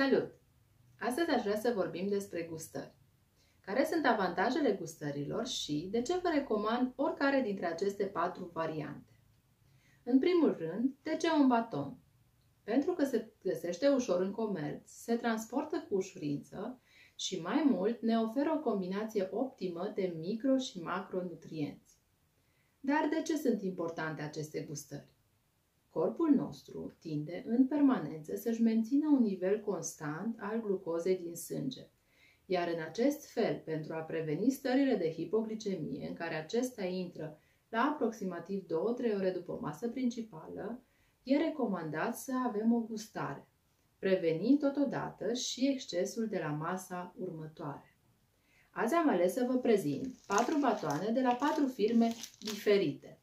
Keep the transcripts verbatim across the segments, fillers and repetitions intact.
Salut! Astăzi aș vrea să vorbim despre gustări. Care sunt avantajele gustărilor și de ce vă recomand oricare dintre aceste patru variante? În primul rând, de ce un baton? Pentru că se găsește ușor în comerț, se transportă cu ușurință și mai mult ne oferă o combinație optimă de micro- și macronutrienți. Dar de ce sunt importante aceste gustări? Corpul nostru tinde în permanență să-și mențină un nivel constant al glucozei din sânge, iar în acest fel, pentru a preveni stările de hipoglicemie în care acesta intră la aproximativ două trei ore după masă principală, e recomandat să avem o gustare, prevenind totodată și excesul de la masa următoare. Azi am ales să vă prezint patru batoane de la patru firme diferite.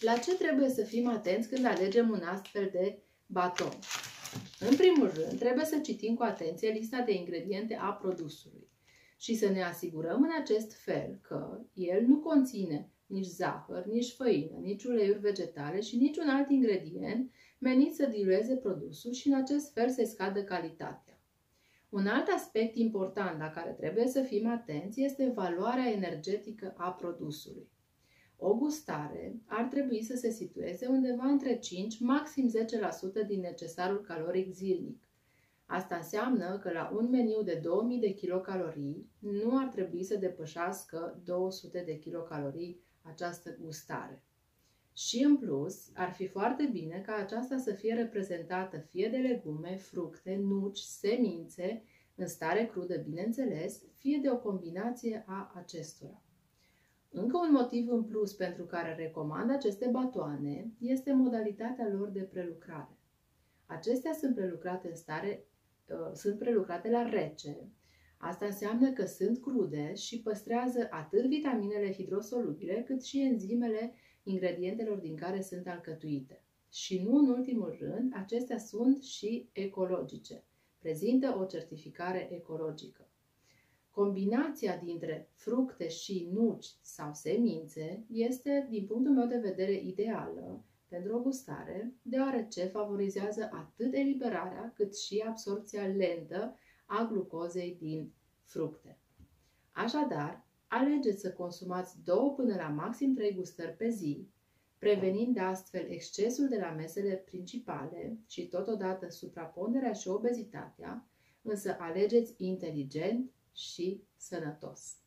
La ce trebuie să fim atenți când alegem un astfel de baton? În primul rând, trebuie să citim cu atenție lista de ingrediente a produsului și să ne asigurăm în acest fel că el nu conține nici zahăr, nici făină, nici uleiuri vegetale și niciun alt ingredient menit să dilueze produsul și în acest fel să-i scadă calitatea. Un alt aspect important la care trebuie să fim atenți este valoarea energetică a produsului. O gustare ar trebui să se situeze undeva între cinci, maxim zece la sută din necesarul caloric zilnic. Asta înseamnă că la un meniu de două mii de kilocalorii nu ar trebui să depășească două sute de kilocalorii această gustare. Și în plus, ar fi foarte bine ca aceasta să fie reprezentată fie de legume, fructe, nuci, semințe, în stare crudă, bineînțeles, fie de o combinație a acestora. Încă un motiv în plus pentru care recomand aceste batoane este modalitatea lor de prelucrare. Acestea sunt prelucrate, în stare, uh, sunt prelucrate la rece. Asta înseamnă că sunt crude și păstrează atât vitaminele hidrosolubile cât și enzimele ingredientelor din care sunt alcătuite. Și nu în ultimul rând, acestea sunt și ecologice. Prezintă o certificare ecologică. Combinația dintre fructe și nuci sau semințe este, din punctul meu de vedere, ideală pentru o gustare, deoarece favorizează atât eliberarea cât și absorbția lentă a glucozei din fructe. Așadar, alegeți să consumați două până la maxim trei gustări pe zi, prevenind astfel excesul de la mesele principale și totodată supraponderea și obezitatea, însă alegeți inteligent și sănătos.